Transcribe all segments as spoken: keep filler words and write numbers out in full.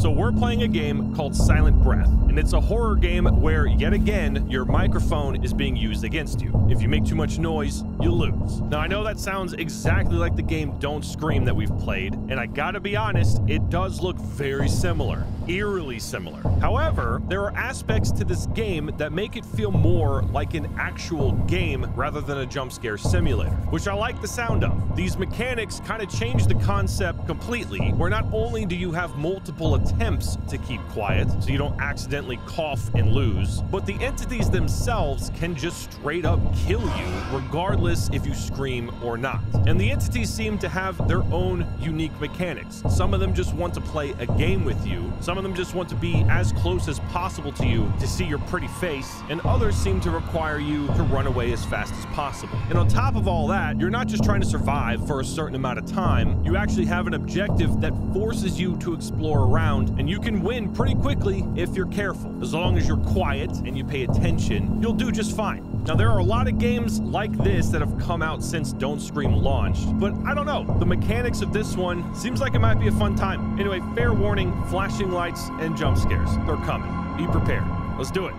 So we're playing a game called Silent Breath, and it's a horror game where, yet again, your microphone is being used against you. If you make too much noise, you lose. Now, I know that sounds exactly like the game Don't Scream that we've played, and I gotta be honest, it does look very similar, eerily similar. However, there are aspects to this game that make it feel more like an actual game rather than a jump scare simulator, which I like the sound of. These mechanics kind of change the concept completely, where not only do you have multiple attempts to keep quiet so you don't accidentally cough and lose, but the entities themselves can just straight up kill you regardless if you scream or not. And the entities seem to have their own unique mechanics. Some of them just want to play a game with you. Some of them just want to be as close as possible to you to see your pretty face, and others seem to require you to run away as fast as possible. And on top of all that, you're not just trying to survive for a certain amount of time, you actually have an objective that forces you to explore around, and you can win pretty quickly if you're careful. As long as you're quiet and you pay attention, you'll do just fine. Now, there are a lot of games like this that have come out since Don't Scream launched, but I don't know. The mechanics of this one seems like it might be a fun time. Anyway, fair warning, flashing lights and jump scares. They're coming. Be prepared. Let's do it.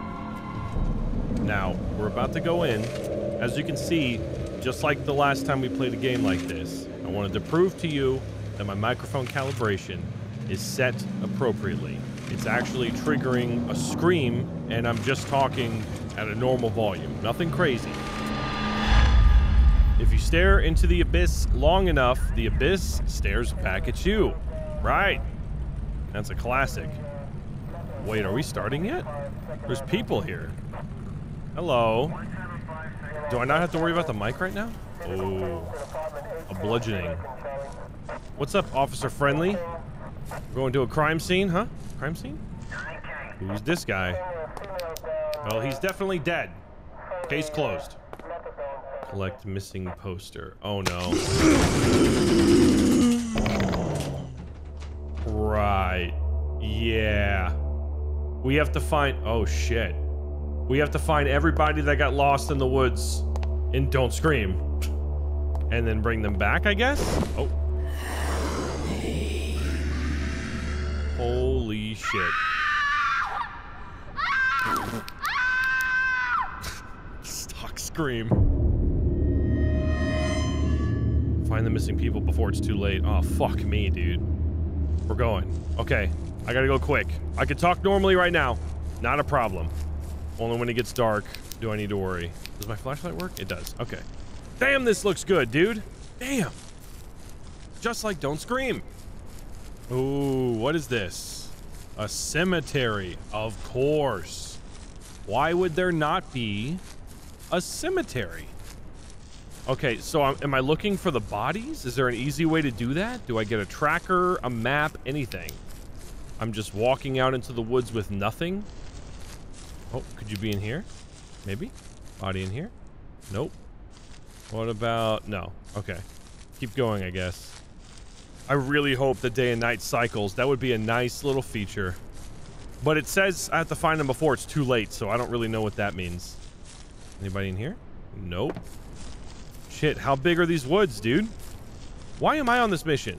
Now, we're about to go in. As you can see, just like the last time we played a game like this, I wanted to prove to you that my microphone calibration is set appropriately. It's actually triggering a scream, and I'm just talking at a normal volume. Nothing crazy. If you stare into the abyss long enough, the abyss stares back at you. Right. That's a classic. Wait, are we starting yet? There's people here. Hello. Do I not have to worry about the mic right now? Oh, a bludgeoning. What's up, Officer Friendly? We're going to a crime scene, huh? Crime scene? Who's this guy? Well, he's definitely dead. Case closed. Collect missing poster. Oh, no. Right. Yeah. We have to find... Oh, shit. We have to find everybody that got lost in the woods in Don't Scream. And then bring them back, I guess? Oh. Holy shit. Stock scream. Find the missing people before it's too late. Oh, fuck me, dude. We're going. Okay, I gotta go quick. I could talk normally right now. Not a problem. Only when it gets dark do I need to worry. Does my flashlight work? It does. Okay. Damn, this looks good, dude. Damn. Just like Don't Scream. Ooh, what is this? A cemetery, of course. Why would there not be a cemetery? Okay, so I'm, am I looking for the bodies? Is there an easy way to do that? Do I get a tracker, a map, anything? I'm just walking out into the woods with nothing. Oh, could you be in here? Maybe? Body in here? Nope. What about... No. Okay. Keep going, I guess. I really hope the day and night cycles. That would be a nice little feature. But it says I have to find them before it's too late, so I don't really know what that means. Anybody in here? Nope. Shit, how big are these woods, dude? Why am I on this mission?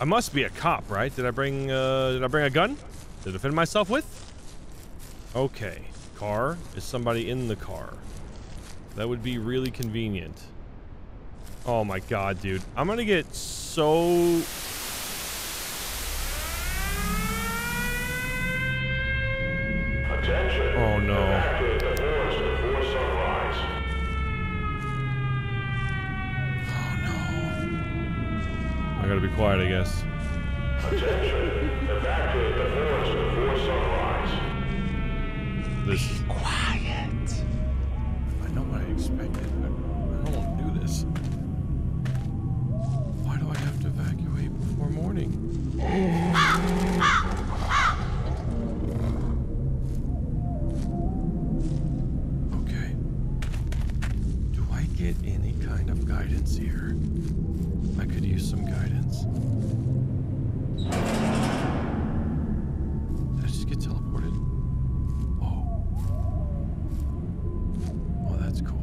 I must be a cop, right? Did I bring uh, did I bring a gun to defend myself with? Okay. Car. Is somebody in the car? That would be really convenient. Oh my god, dude. I'm gonna get so... Attention. Oh no. Oh no. I gotta be quiet, I guess. Attention. Evacuate the forest before sunrise. This is quiet. I know what I expected. I don't want to do this. Why do I have to evacuate before morning? Okay. Do I get any kind of guidance here? I could use some guidance. Did I just get teleported? Oh. Oh, that's cool.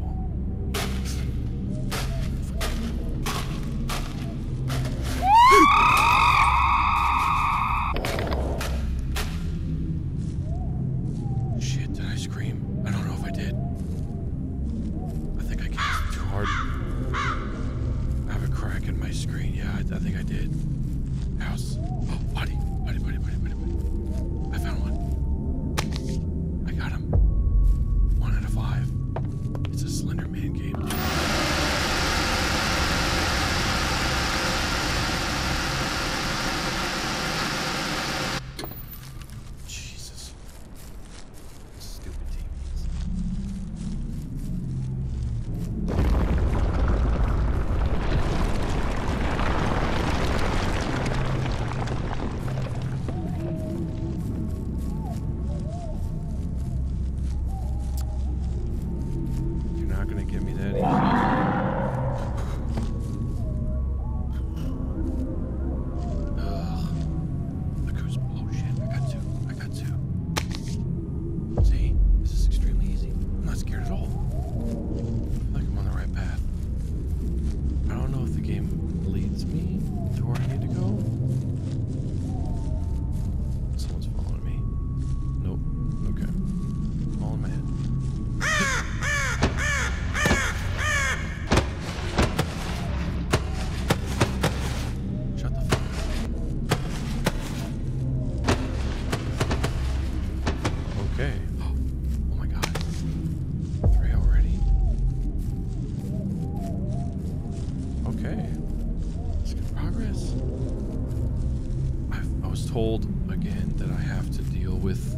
again that I have to deal with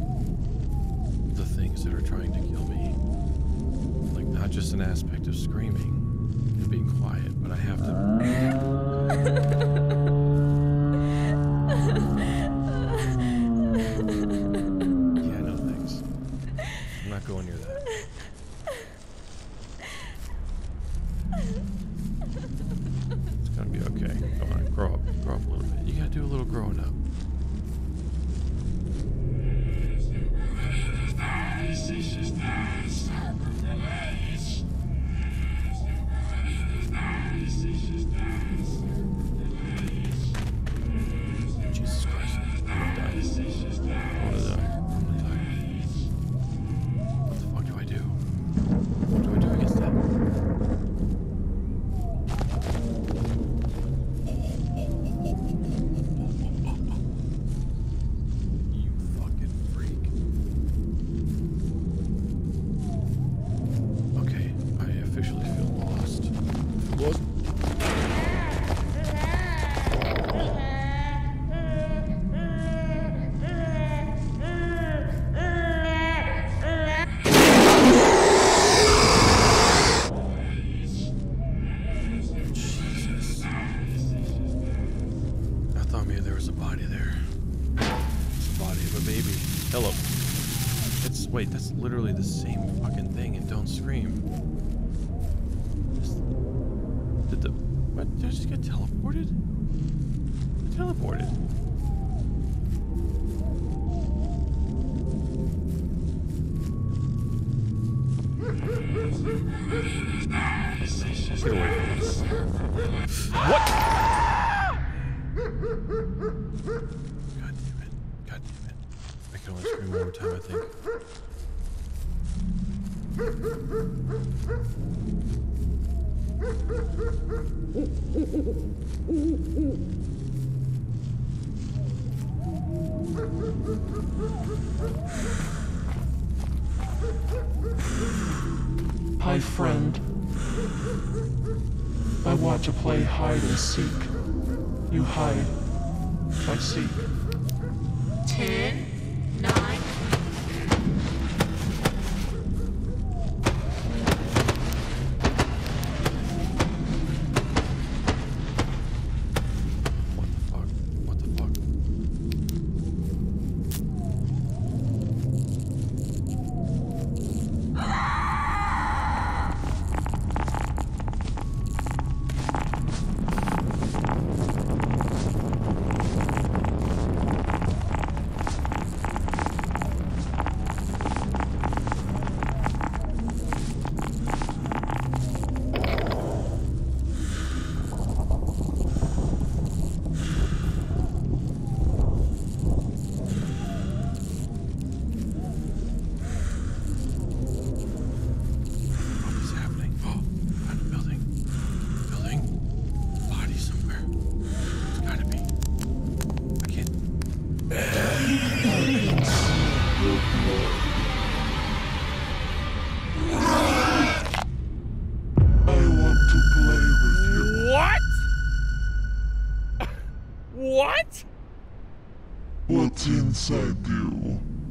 the things that are trying to kill me. Like, not just an aspect of screaming and being quiet, but I have to... Hi, friend. I watch a play hide and seek. You hide. I seek. Ten, nine.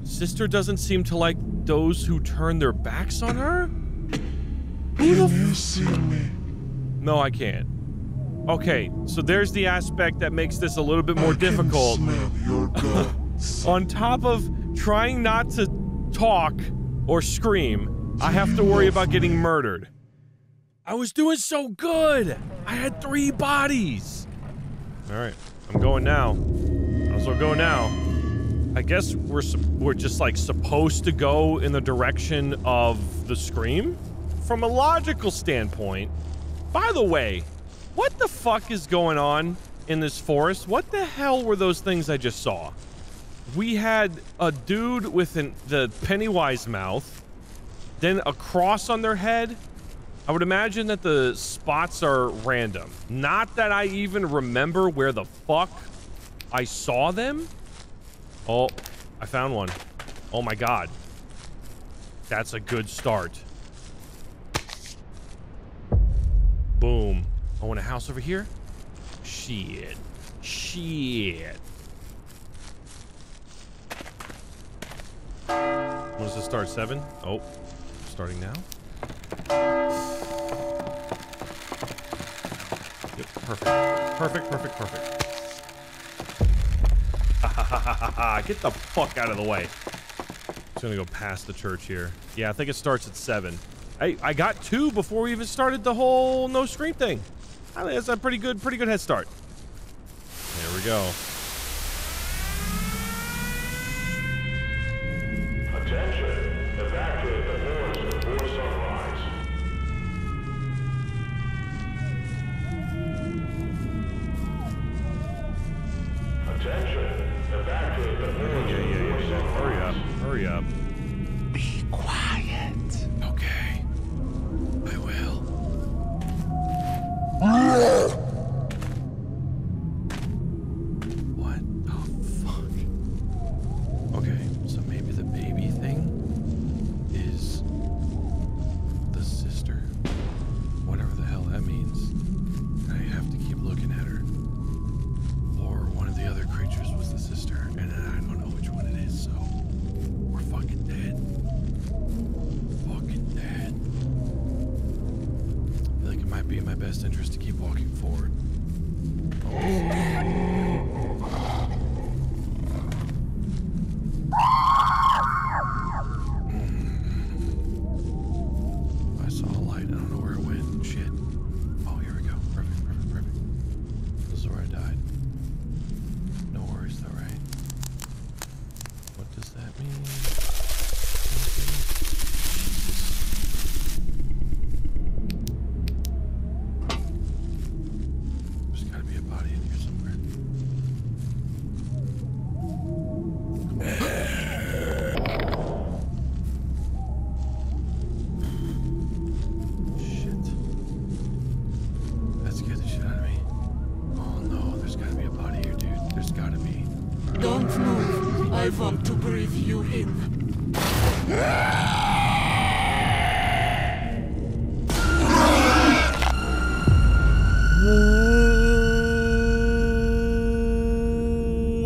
Sister doesn't seem to like those who turn their backs on her? Who the f- Can you see me? No, I can't. Okay, so there's the aspect that makes this a little bit more I difficult. Can smell your guts. On top of trying not to talk or scream, I have to worry about getting murdered. I was doing so good! I had three bodies! Alright, I'm going now. I'll go now. I guess we're we're just like supposed to go in the direction of the scream from a logical standpoint. By the way, what the fuck is going on in this forest? What the hell were those things I just saw? We had a dude with an the Pennywise mouth, then a cross on their head. I would imagine that the spots are random. Not that I even remember where the fuck I saw them. Oh, I found one. Oh my god. That's a good start. Boom. I want a house over here? Shit. Shit. was to start seven. Oh, starting now. Yep, perfect. Perfect, perfect, perfect. Get the fuck out of the way. It's gonna go past the church here. Yeah, I think it starts at seven. I, I got two before we even started the whole no scream thing. I think that's a pretty good, pretty good head start. There we go.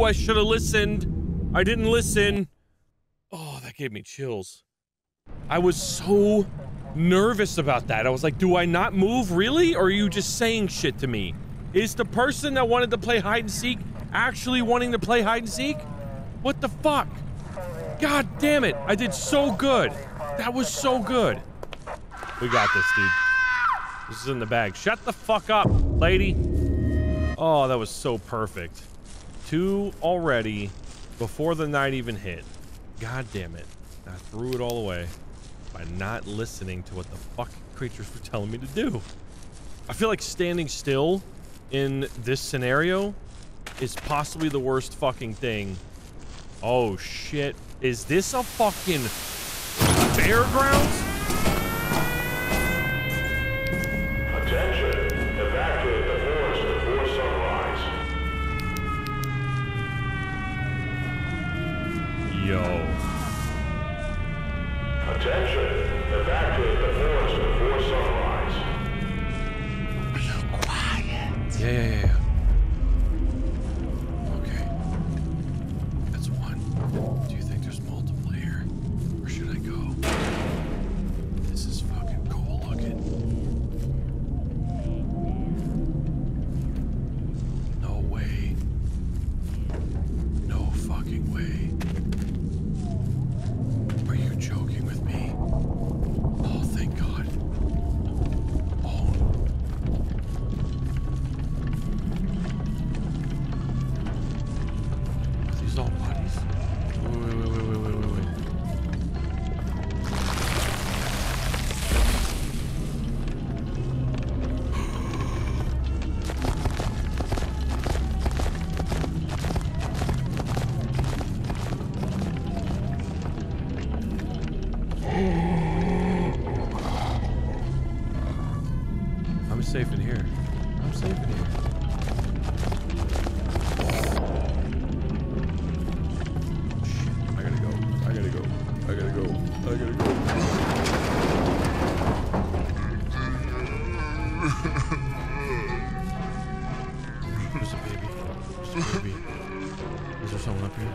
I should have listened. I didn't listen. Oh, that gave me chills. I was so nervous about that. I was like, do I not move really? Or are you just saying shit to me? Is the person that wanted to play hide and seek actually wanting to play hide and seek? What the fuck? God damn it. I did so good. That was so good. We got this, dude. This is in the bag. Shut the fuck up, lady. Oh, that was so perfect. Two already before the night even hit. God damn it. I threw it all away by not listening to what the fuck creatures were telling me to do. I feel like standing still in this scenario is possibly the worst fucking thing. Oh shit. Is this a fucking fairgrounds? Attention. Evacuate the forest before sunrise. Yo. Attention, evacuate the forest before sunrise. Be quiet. Yeah, yeah, yeah. Okay. That's one. Do you think there's multiple here? Where should I go? This is fucking cool looking. No way. No fucking way. Is there someone up here?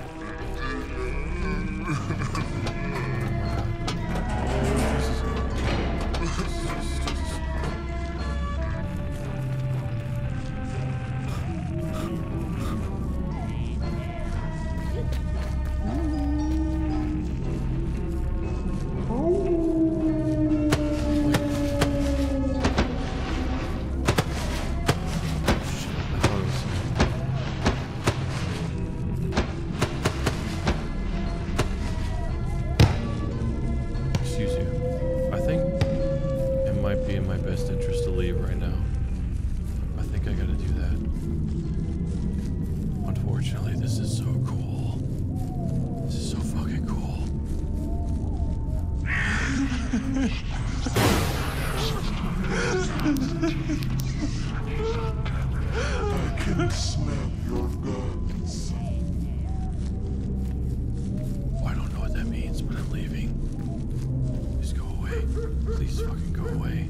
Please fucking go away.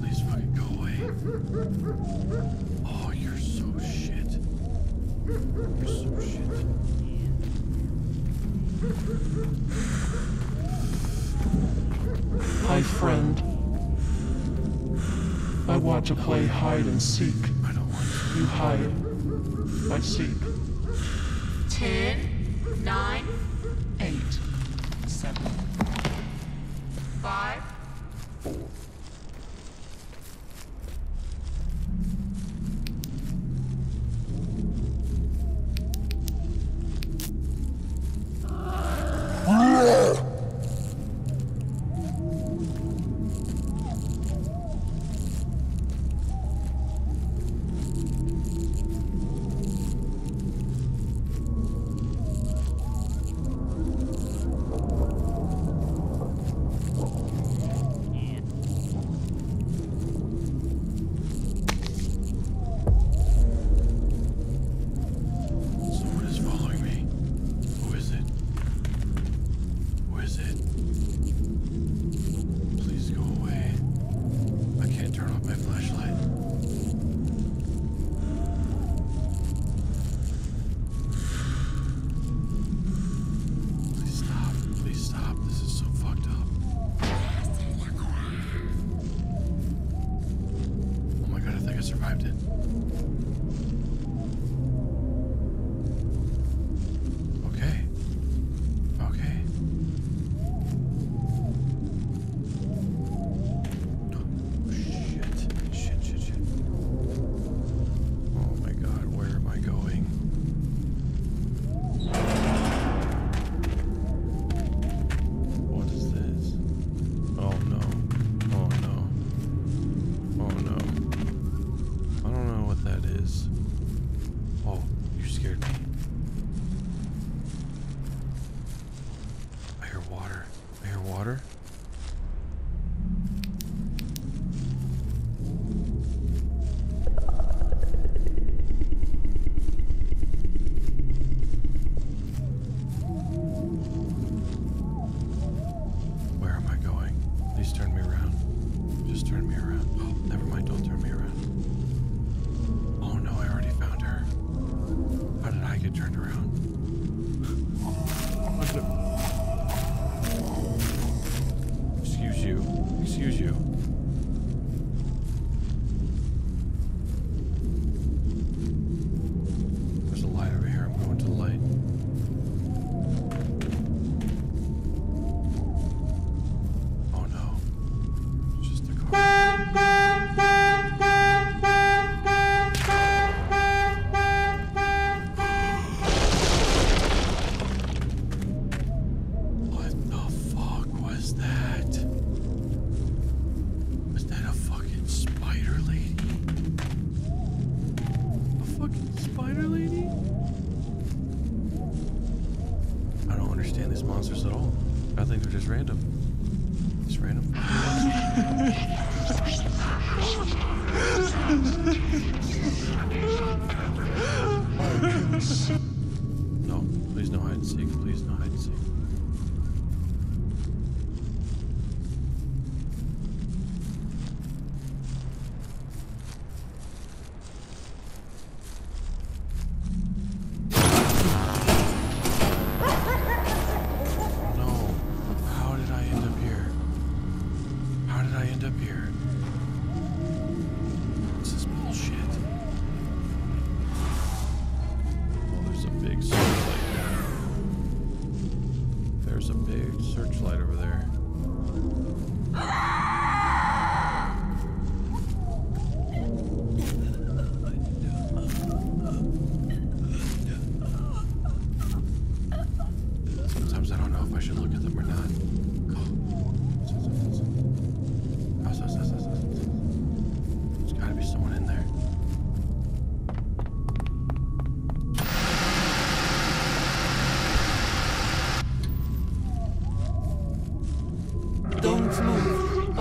Please fucking go away. Oh, you're so shit. You're so shit. Hi, friend. I want to play hide and seek. I don't want to. You hide. I seek. Ten, nine, eight, seven, five, four.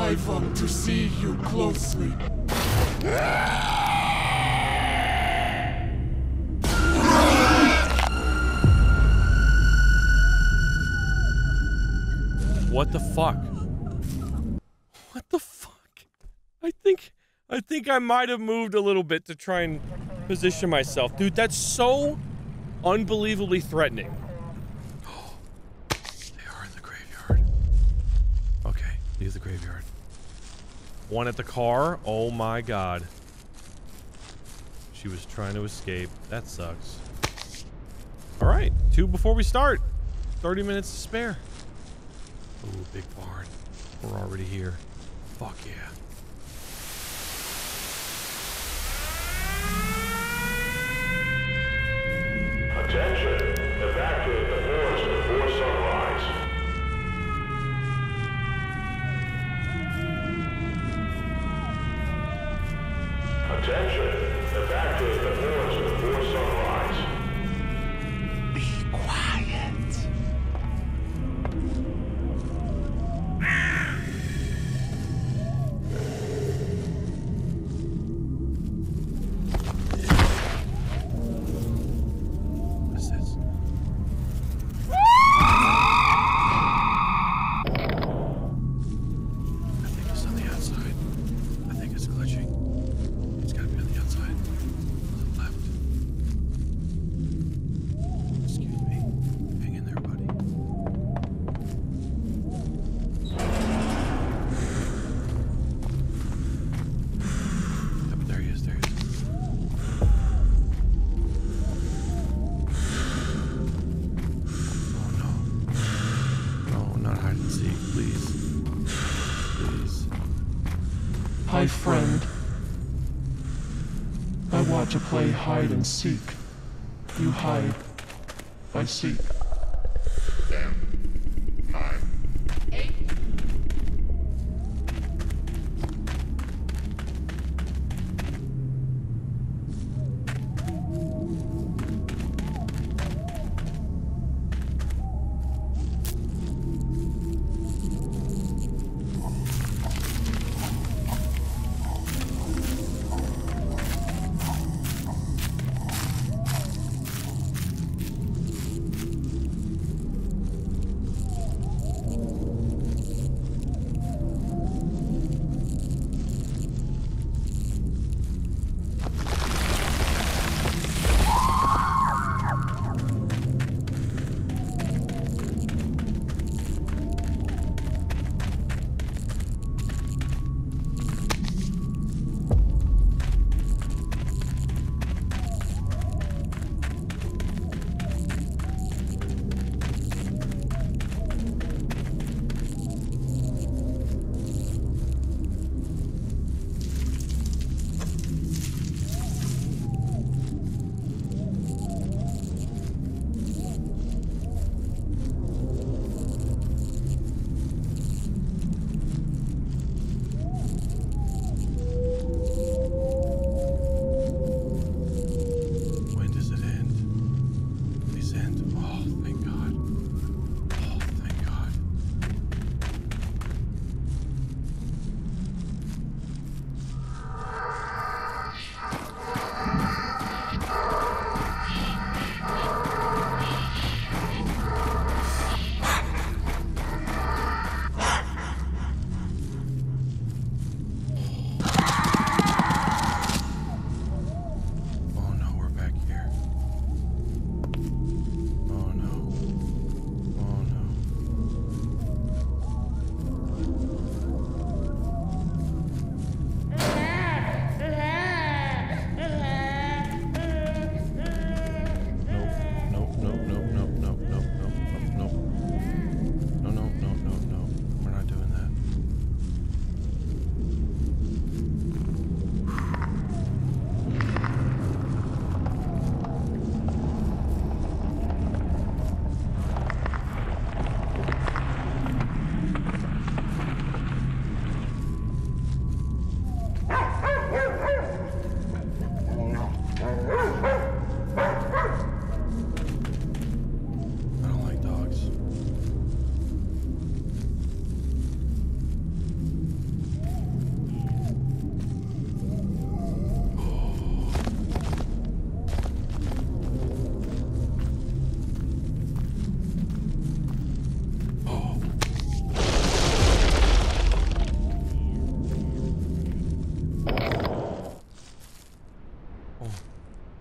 I want to see you closely. What the fuck? I think I might have moved a little bit to try and position myself. Dude, that's so unbelievably threatening. Oh, they are in the graveyard. Okay, leave the graveyard. One at the car. Oh my god. She was trying to escape. That sucks. All right, two before we start. thirty minutes to spare. Oh, big barn. We're already here. Fuck yeah. Attention, evacuate the forest before sunrise. Attention, evacuate the forest before sunrise. Be hide and seek. You hide. I seek. Ten. Nine. Eight.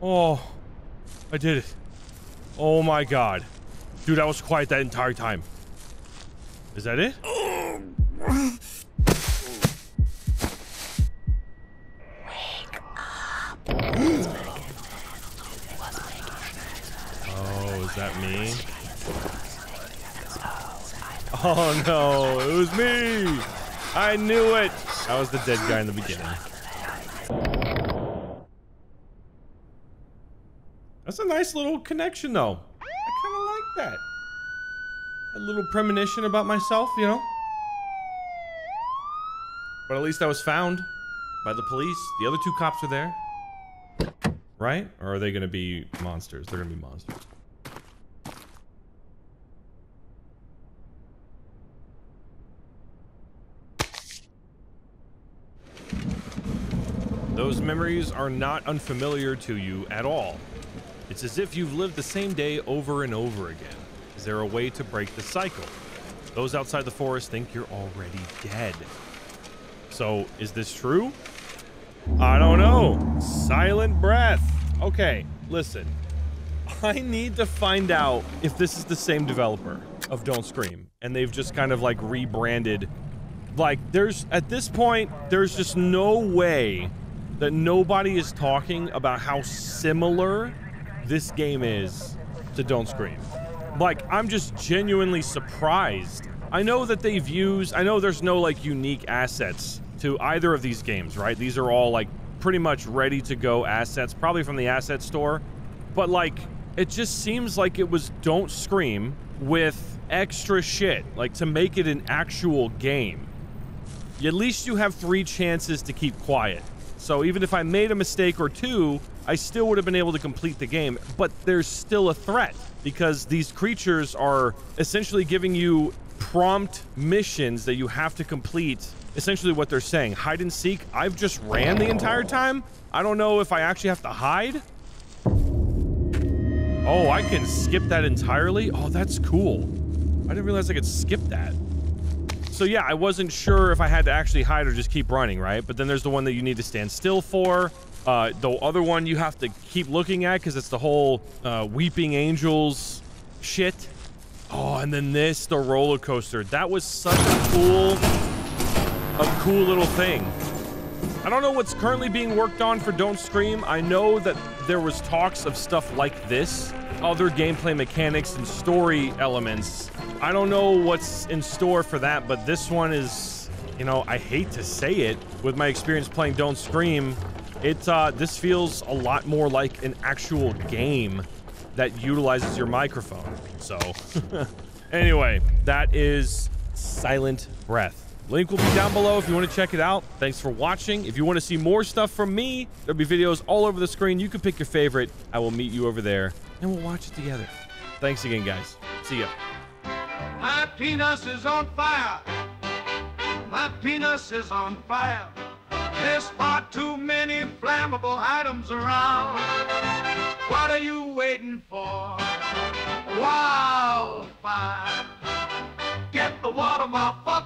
Oh, I did it. Oh my god. Dude, I was quiet that entire time. Is that it? Wake up. Oh, is that me? Oh no, it was me! I knew it! I was the dead guy in the beginning. That's a nice little connection though. I kinda like that. A little premonition about myself, you know? But at least I was found by the police. The other two cops are there. Right? Or are they gonna be monsters? They're gonna be monsters. Those memories are not unfamiliar to you at all. It's as if you've lived the same day over and over again. Is there a way to break the cycle? Those outside the forest think you're already dead. So, is this true? I don't know. Silent Breath. Okay, listen. I need to find out if this is the same developer of Don't Scream, and they've just kind of like rebranded. Like, there's, at this point, there's just no way that nobody is talking about how similar this game is to Don't Scream. Like, I'm just genuinely surprised. I know that they've used, I know there's no like unique assets to either of these games, right? These are all like pretty much ready to go assets, probably from the asset store. But like, it just seems like it was Don't Scream with extra shit, like to make it an actual game. At least you have three chances to keep quiet. So even if I made a mistake or two, I still would have been able to complete the game, but there's still a threat because these creatures are essentially giving you prompt missions that you have to complete. Essentially what they're saying, hide and seek. I've just ran the entire time. I don't know if I actually have to hide. Oh, I can skip that entirely. Oh, that's cool. I didn't realize I could skip that. So yeah, I wasn't sure if I had to actually hide or just keep running, right? But then there's the one that you need to stand still for. Uh, the other one you have to keep looking at because it's the whole uh, Weeping Angels shit. Oh, and then this, the roller coaster. That was such a cool, a cool little thing. I don't know what's currently being worked on for Don't Scream. I know that there was talks of stuff like this, other gameplay mechanics and story elements. I don't know what's in store for that, but this one is, you know, I hate to say it, with my experience playing Don't Scream, it, uh, this feels a lot more like an actual game that utilizes your microphone. So, anyway, that is Silent Breath. Link will be down below if you want to check it out. Thanks for watching. If you want to see more stuff from me, there'll be videos all over the screen. You can pick your favorite. I will meet you over there, and we'll watch it together. Thanks again, guys. See ya. My penis is on fire. My penis is on fire. There's far too many flammable items around. What are you waiting for? Wildfire. Get the water, motherfucker.